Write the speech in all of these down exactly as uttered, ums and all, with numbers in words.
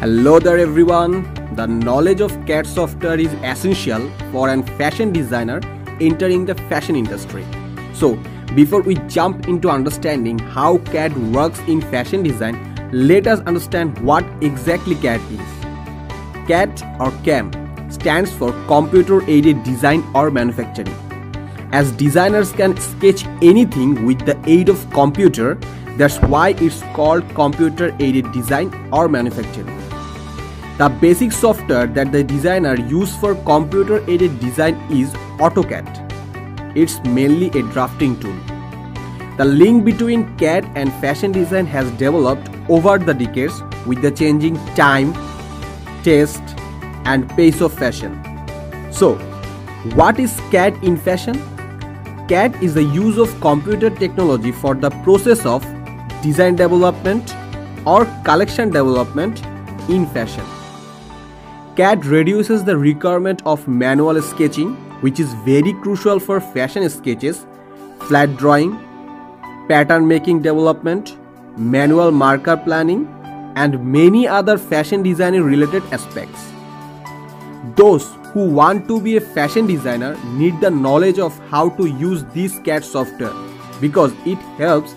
Hello there everyone, the knowledge of C A D software is essential for a fashion designer entering the fashion industry. So before we jump into understanding how C A D works in fashion design, let us understand what exactly C A D is. C A D or C A M stands for Computer Aided Design or Manufacturing. As designers can sketch anything with the aid of computer, that's why it's called Computer Aided Design or Manufacturing. The basic software that the designer uses for Computer Aided Design is AutoCAD. It's mainly a drafting tool. The link between C A D and fashion design has developed over the decades with the changing time, taste, and pace of fashion. So, what is C A D in fashion? C A D is the use of computer technology for the process of design development or collection development in fashion. C A D reduces the requirement of manual sketching, which is very crucial for fashion sketches, flat drawing, pattern making development, manual marker planning, and many other fashion designing related aspects. Those who want to be a fashion designer need the knowledge of how to use this C A D software because it helps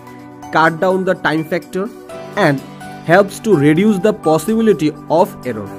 cut down the time factor and helps to reduce the possibility of error.